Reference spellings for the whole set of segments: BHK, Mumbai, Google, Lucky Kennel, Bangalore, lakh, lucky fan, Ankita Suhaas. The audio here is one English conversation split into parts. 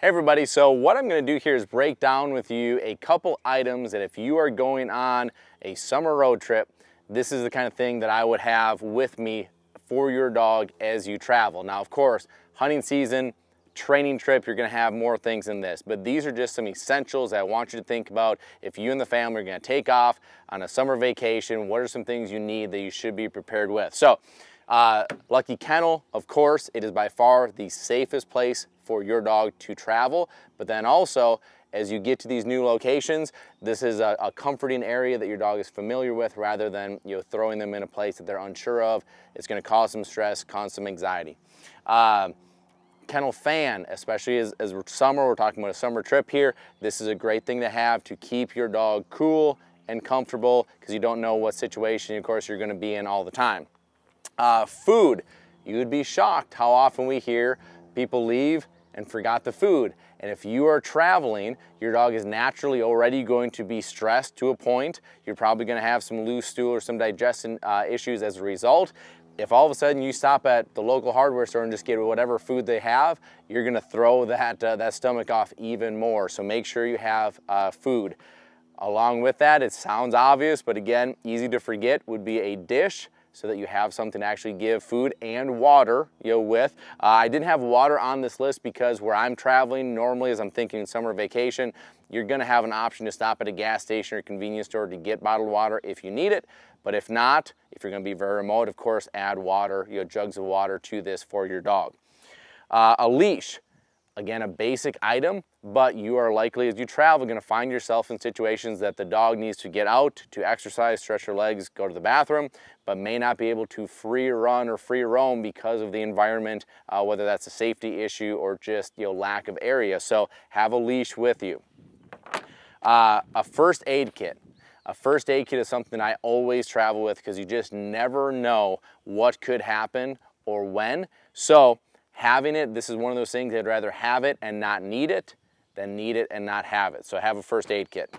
Hey everybody, so what I'm gonna do here is break down with you a couple items that if you are going on a summer road trip, this is the kind of thing that I would have with me for your dog as you travel. Now, of course, hunting season, training trip, you're gonna have more things than this, but these are just some essentials that I want you to think about. If you and the family are gonna take off on a summer vacation, what are some things you need that you should be prepared with? So, Lucky Kennel, of course, it is by far the safest place for your dog to travel. But then also, as you get to these new locations, this is a comforting area that your dog is familiar with rather than throwing them in a place that they're unsure of. It's gonna cause some stress, cause some anxiety. Kennel fan, especially as summer, we're talking about a summer trip here. This is a great thing to have to keep your dog cool and comfortable because you don't know what situation, of course, you're gonna be in all the time. Food, you would be shocked how often we hear people leave and forgot the food. And if you are traveling, your dog is naturally already going to be stressed to a point. You're probably gonna have some loose stool or some digestion issues as a result. If all of a sudden you stop at the local hardware store and just get whatever food they have, you're gonna throw that stomach off even more. So make sure you have food. Along with that, it sounds obvious, but again, easy to forget would be a dish, so that you have something to actually give food and water with. I didn't have water on this list because where I'm traveling, normally as I'm thinking summer vacation, you're gonna have an option to stop at a gas station or convenience store to get bottled water if you need it. But if not, if you're gonna be very remote, of course, add water, jugs of water to this for your dog. A leash, again, a basic item, but you are likely, as you travel, gonna find yourself in situations that the dog needs to get out to exercise, stretch their legs, go to the bathroom, but may not be able to free run or free roam because of the environment, whether that's a safety issue or just lack of area. So have a leash with you. A first aid kit. A first aid kit is something I always travel with because you just never know what could happen or when. So having it, this is one of those things I'd rather have it and not need it than need it and not have it. So have a first aid kit.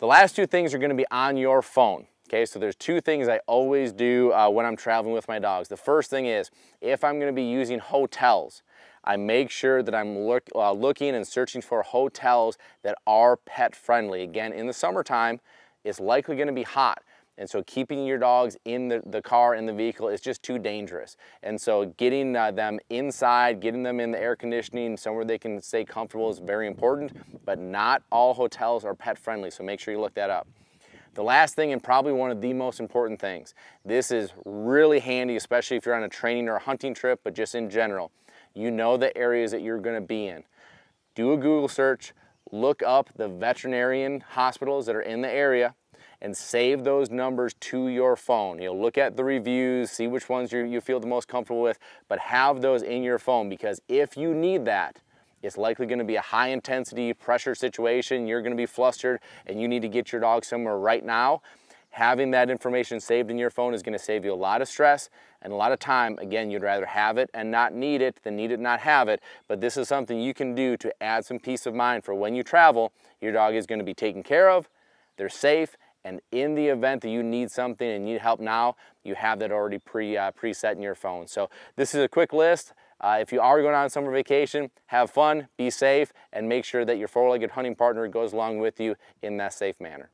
The last two things are gonna be on your phone. Okay, so there's two things I always do when I'm traveling with my dogs. The first thing is, if I'm gonna be using hotels, I make sure that I'm looking and searching for hotels that are pet friendly. Again, in the summertime, it's likely gonna be hot. And so keeping your dogs in the car, in the vehicle, is just too dangerous. And so getting them inside, getting them in the air conditioning, somewhere they can stay comfortable is very important, but not all hotels are pet friendly, so make sure you look that up. The last thing, and probably one of the most important things, this is really handy, especially if you're on a training or a hunting trip, but just in general. You know the areas that you're gonna be in. Do a Google search, look up the veterinarian hospitals that are in the area, and save those numbers to your phone. You'll look at the reviews, see which ones you feel the most comfortable with, but have those in your phone, because if you need that, it's likely gonna be a high intensity pressure situation, you're gonna be flustered, and you need to get your dog somewhere right now. Having that information saved in your phone is gonna save you a lot of stress and a lot of time. Again, you'd rather have it and not need it than need it and not have it, but this is something you can do to add some peace of mind for when you travel. Your dog is gonna be taken care of, they're safe, and in the event that you need something and need help now, you have that already preset in your phone. So this is a quick list. If you are going on summer vacation, have fun, be safe, and make sure that your four-legged hunting partner goes along with you in that safe manner.